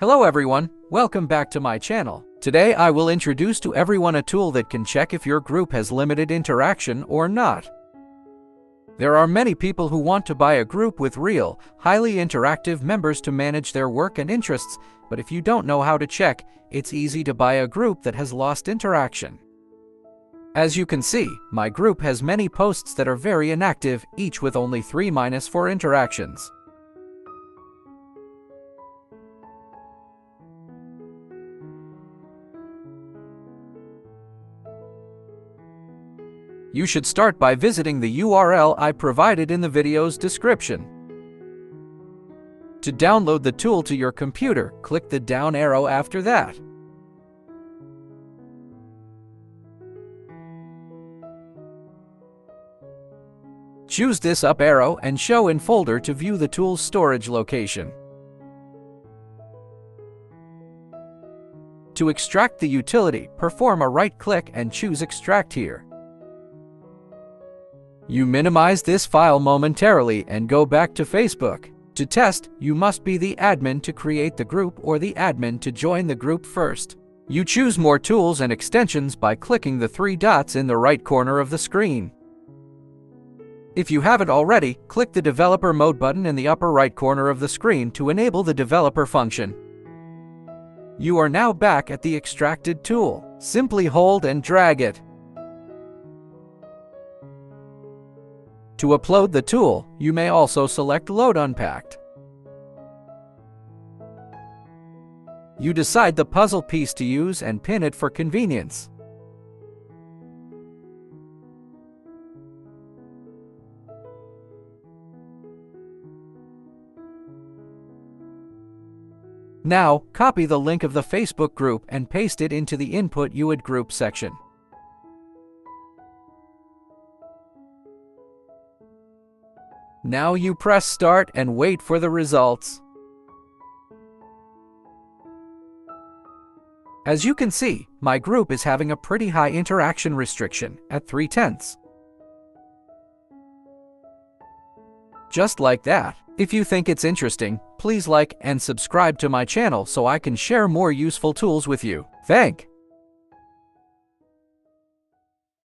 Hello everyone, welcome back to my channel. Today I will introduce to everyone a tool that can check if your group has limited interaction or not. There are many people who want to buy a group with real, highly interactive members to manage their work and interests, but if you don't know how to check, it's easy to buy a group that has lost interaction. As you can see, my group has many posts that are very inactive, each with only 3-4 interactions. You should start by visiting the URL I provided in the video's description. To download the tool to your computer, click the down arrow after that. Choose this up arrow and show in folder to view the tool's storage location. To extract the utility, perform a right-click and choose Extract here. You minimize this file momentarily and go back to Facebook. To test, you must be the admin to create the group or the admin to join the group first. You choose More Tools and Extensions by clicking the 3 dots in the right corner of the screen. If you haven't already, click the Developer Mode button in the upper right corner of the screen to enable the developer function. You are now back at the extracted tool. Simply hold and drag it. To upload the tool, you may also select Load Unpacked. You decide the puzzle piece to use and pin it for convenience. Now, copy the link of the Facebook group and paste it into the Input UID Group section. Now you press Start and wait for the results. As you can see, my group is having a pretty high interaction restriction at 3/10. Just like that. If you think it's interesting, please like and subscribe to my channel so I can share more useful tools with you. Thanks.